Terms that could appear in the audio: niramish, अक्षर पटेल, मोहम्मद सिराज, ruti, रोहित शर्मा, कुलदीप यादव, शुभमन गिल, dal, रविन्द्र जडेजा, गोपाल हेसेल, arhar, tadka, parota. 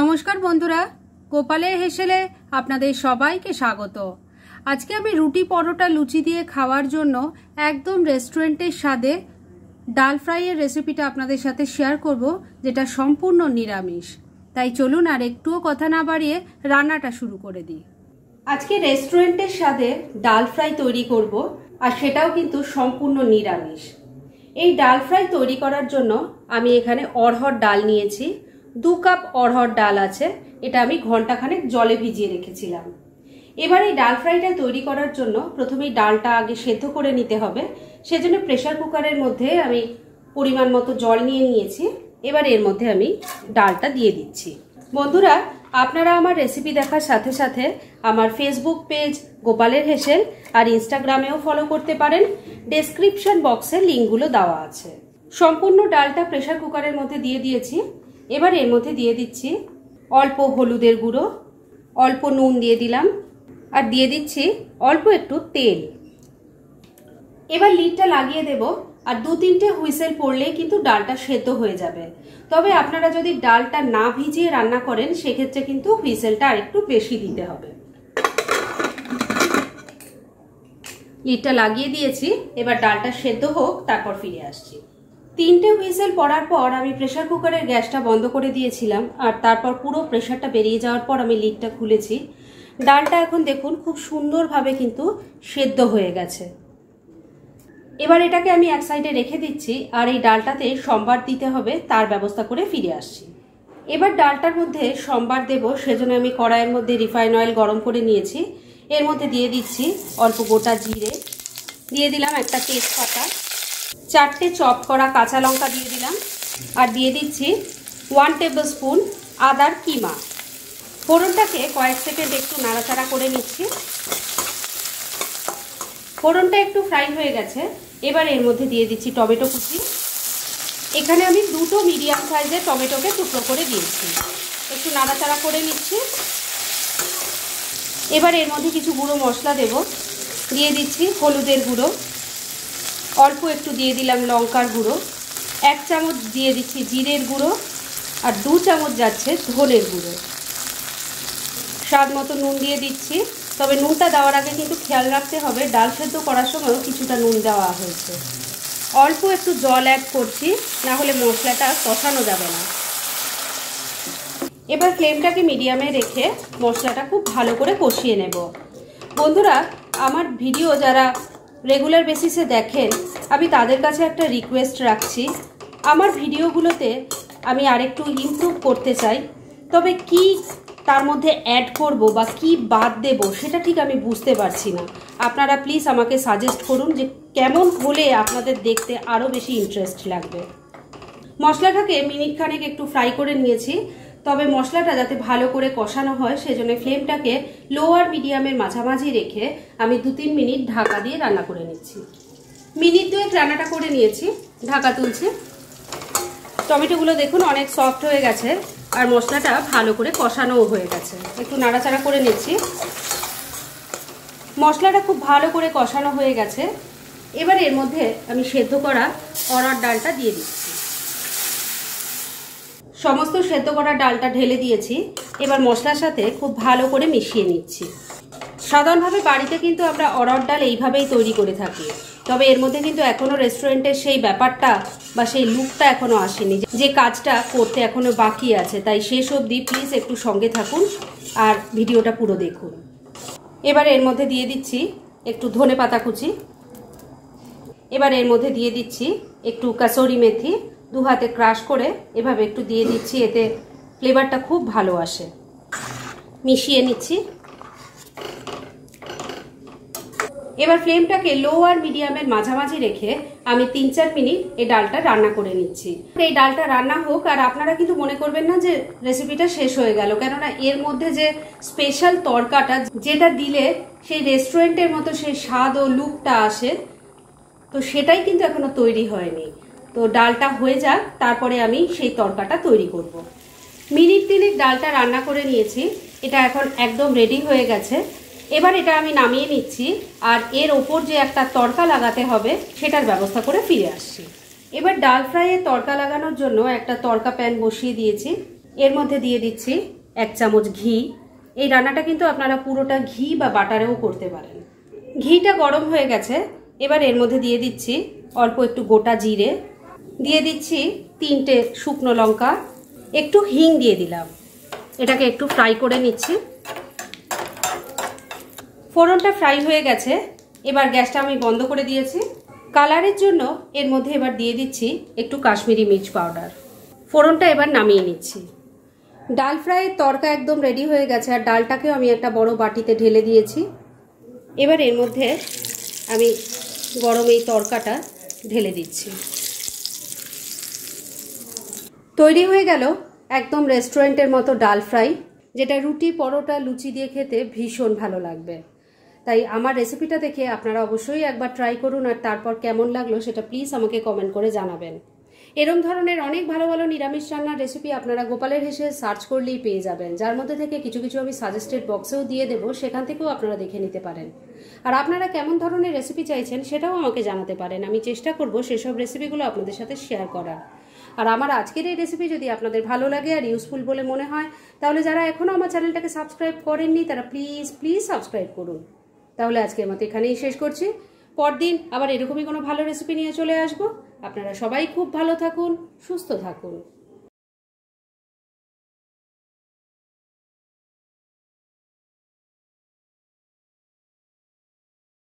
नमस्कार बंधुरा गोपालेर हेसेले आपनादेर सबाइके स्वागत। आजके आमि रुटी परोटा लुचि दिए खावार जोन्नो एकदम रेस्टुरेंटेर स्वादे डाल फ्राइयेर रेसिपिटा आपनादेर साथे शेयर करब, जेटा सम्पूर्ण निरामिष। ताई चलुन आर एकटुओ कथा ना बाड़िये रान्नाटा शुरू करे दिई। आजके रेस्टुरेंटेर स्वादे डाल फ्राइ तैरि करब आर सेटाओ किन्तु सम्पूर्ण निरामिष। एई डाल फ्राइ तैरि करार जोन्नो आमि एखाने अरहर डाल नियेछि। दो कप अरहर डाल आछे, एटा आमी घंटाखानेक जले भिजिए रेखेछिलाम। एबारे डाल फ्राइटा तैरि करार जोन्नो प्रथमेई डालटा आगे सेद्धो करे निते होबे। सेजोन्नो प्रेसार कुकारेर मध्ये आमी परिमाण मतो जल निये नियेछि। एबारे एर मध्ये आमी डालटा दिये दिच्छि। बंधुरा आपनारा आमार रेसिपि देखार साथे साथे आमार फेसबुक पेज गोपालेर हेसेल आर इन्स्टाग्रामेओ फलो करते पारेन। डेस्क्रिप्शन बक्से लिंकगुलो देওয়া आछे। सम्पूर्ण डालटा प्रेसार कुकारेर मध्ये दिये दियेछि। एबार एर मध्य दिए दिच्छी अल्प हलुदेर गुड़ो, अल्प नून दिए दिलाम और दिए दिच्छी अल्प एकटू तेल। एबार लिडटा लागिए देव और दो तीनटे हुइसेल पड़लेई किन्तु डालटा सेद्धो हये जाबे। तबे आपनारा जदि डालटा ना भिजिए रान्ना करेन सेई क्षेत्रे किन्तु हुइसेलटा आरेकटू बेशी दिते हबे। लिडटा लागिए दिएछि। एबार डालटा सेद्धो होक तारपर फिरे आसछि। तीनटे हुइसेल पड़ार पर आमी प्रेसार कुकारेर गैसटा बंद करे दिएछिलाम आर तारपर पुरो प्रेसारटा बेरिये जाओयार पर आमी लिडटा खुलेछि। डालटा एखन देखुन खूब सुंदरभावे किन्तु सेद्धो हये गेछे। एबार एटाके आमी एक साइडे रेखे दिच्छि आर एई डालटाते सम्बार दिते होबे, तार ब्यबस्था करे फिरे आसछि। एबार डालटार मध्ये सम्बार देब, सेजोन्नो आमी कड़ाइयेर मध्ये रिफाइन अयेल गरम करे नियेछि। एर मध्ये दिये दिच्छि अल्प गोटा जिरे, दिये दिलाम एकटा तेजपाता, चारटे चप करा काचा लंका दिए दिलाम और दिए दिच्छी 1 टेबल स्पून आदार कीमा। फोड़नटाके कयेक सेकेंड एकटू नाड़ाचाड़ा करे निच्छी। फोड़नटा एकटू फ्राई हये गेछे। एबार एर मध्ये दिए दिच्छी टमेटो कुचि। एखाने आमी दुटो मिडियाम साइजेर टमेटोके टुकरो करे दिएछि। एकटू नाड़ाचाड़ा करे निच्छी। एबार एर मध्ये किछु गुड़ो मशला देब। दिए दिच्छी हलुदेर गुड़ो, अल्प एकटू दिए दिलाम लंकार गुड़ो, एक चामच दिए दिच्छी जिरेर गुड़ो और दो चामच जाच्छे धनेर गुड़ो। स्वाद मतो नून दिए दिच्छी। तबे नूनटा देवार आगे किन्तु खेयाल राखते हबे डाल सेद्धो करार समयও কিছুটা नून देওয়া হয়েছে। অল্প একটু জল অ্যাড করছি, না হলে মশলাটা কষানো যাবে না। এবার ফ্লেমটাকে মিডিয়ামে রেখে মশলাটা খুব ভালো করে কষিয়ে নেব। বন্ধুরা আমার ভিডিও যারা रेगुलर बेसिसे देखें अभी तादेर काछे एक रिक्वेस्ट रखी, आमार भिडियोगुलोते आमी आरेकटू इम्प्रूव करते चाई। तबे कि तार मध्य एड करब बा कि बाद देब सेटा ठीक आमी बुझते पारछि ना। आपनारा प्लिज आमाके सजेस्ट करुन जे केमन होले आपनादेर देखते आरो बेशी इंटरेस्ट लागबे। मशलाटाके मिनिट खानेक एकटू फ्राई करे नियेछि। तबे मशलाटा जाते भालो करे कषानो हय सेजोन्नो फ्लेमटाके लो आर मिडियामेर माझामाझि रेखे आमि 2-3 मिनिट ढाका दिए रान्ना करे निচ্ছি। मिनिट दुएक रान्नाटा करे निয়েছি। ढाका तुलছি। टमेटोगुलो देखुन अनेक सफ्ट हये गेছে आर मशलाटा भालो करे कषानोও हये गेছে। एकটু নাড়াচাড়া করে নিচ্ছি। मशलाटा खूब भालो करे कषानो हये गेছে। এবার এর মধ্যে আমি সেদ্ধ করা অরহর ডালটা দিয়ে দিচ্ছি। समस्त सेद्धो करा डालटा ढेले दिएछि। एबार मशलार साथे खूब भालो करे मिशिये निচ্ছি। साधारणभावे बाड़ीते किन्तु आमरा अरहर डाल एइभाबेই तैरि करे थाकि। तबे एर मध्ये किन्तु एखोनो रेस्टुरेंटेर सेई ब्यापारटा बा सेई लुकटा एखोनो आसेनि, जे काजटा करते एखोनो बाकी आछे। ताई शेष अब्दि प्लिज एकटू संगे थाकुन आर भिडियोटा पुरो देखुन। एबार एर मध्ये दिए दिচ্ছি एकटू धनेपाता कुचि। एबार एर मध्ये दिए दिচ্ছি एकटू कसुरी मेथी, दो हाथे क्राश करे एभावे एकटू दिए दिচ্ছি। एते फ्लेवरटा खूब भालो आसे। मिशिए निচ্ছি। एबार फ्लेमटाके लो आर मिडियामेर माझामाझि रेखे आमि 3-4 मिनिट ए डालटा रान्ना करे निচ্ছি। एई डालटा रान्ना होक आर आपनारा किन्तु मने करबेन ना जे रेसिपिटा शेष हये गेल, केनना एर मध्ये जे स्पेशल तड़काटा जेटा दिले सेई रेस्टुरेंटेर मतो सेई स्वाद ओ लुकटा आसे, तो सेटाई किन्तु एखोनो तैरि हयनि। तो डालटा हो जाक तारपरे आमी सेई तड़काटा तैरि करब। मिनिट 3 डालटा रान्ना करे निয়েছি। এটা এখন একদম রেডি হয়ে গেছে। এবার এটা আমি নামিয়ে নিচ্ছি আর এর উপর যে একটা তড়কা লাগাতে হবে সেটার ব্যবস্থা করে ফিরে আসছি। এবার ডাল ফ্রাইয়ে তড়কা লাগানোর জন্য একটা তড়কা প্যান বসিয়ে দিয়েছি। एर मध्य दिए दिच्छी एक चामच घी। ये रान्नाटा किन्तु आपनारा पुरोटा घी बा बाटारेओ करते पारेन। घीटा गरम हो गेछे एबार एर मध्य दिए दिच्छी अल्प एकटू गोटा जिरे, दिए दिच्छी तीनटे शुकनो लंका, एकटू हिंग दिए दिलाम। एटाके एकटू फ्राई करे निच्छी। फोड़नटा फ्राई हो गेछे एबार गैसटा आमी बंद करे दिएछि। कालारेर जोन्नो एर मध्य एबार दिए दिच्छी एकटू काश्मीरी मिर्च पाउडार। फोड़नटा एबार नामिये निच्छी। डाल फ्राइयेर तड़का एकदम रेडी हो गेछे आर डालटाकेओ आमी एकटा बड़ो बाटिते ढेले दिएछि। एबार एर मध्य आमी गरम एई तड़काटा ढेले दिच्छी। तैरी हो गेल एकदम रेस्टुरेंटेर मतो डाल फ्राई, जेटा रुटी परोटा लुचि दिए खेते भीषण भालो लागबे। তাই আমার রেসিপিটা দেখে আপনারা অবশ্যই একবার ট্রাই করুন আর তারপর কেমন লাগলো সেটা প্লিজ আমাকে কমেন্ট করে জানাবেন। এরকম ধরনের অনেক ভালো ভালো নিরামিষ রান্নার রেসিপি আপনারা গোপালের হেসেল সার্চ করলেই পেয়ে যাবেন, যার মধ্যে থেকে কিছু কিছু আমি সাজেস্টেড বক্সেও দিয়ে দেব, সেখান থেকেও আপনারা দেখে নিতে পারেন। আর আপনারা কেমন ধরনের রেসিপি চাইছেন সেটাও আমাকে জানাতে পারেন, আমি চেষ্টা করব সেসব রেসিপিগুলো আপনাদের সাথে শেয়ার করার। আর আমার আজকের এই রেসিপি যদি আপনাদের ভালো লাগে আর ইউজফুল বলে মনে হয় তাহলে যারা এখনও আমার চ্যানেলটাকে সাবস্ক্রাইব করেননি তারা প্লিজ প্লিজ সাবস্ক্রাইব করুন। তাহলে আজকের মতো এখানেই শেষ করছি, পরদিন আবার এরকমই কোনো ভালো রেসিপি নিয়ে চলে আসব। আপনারা সবাই খুব ভালো থাকুন, সুস্থ থাকুন।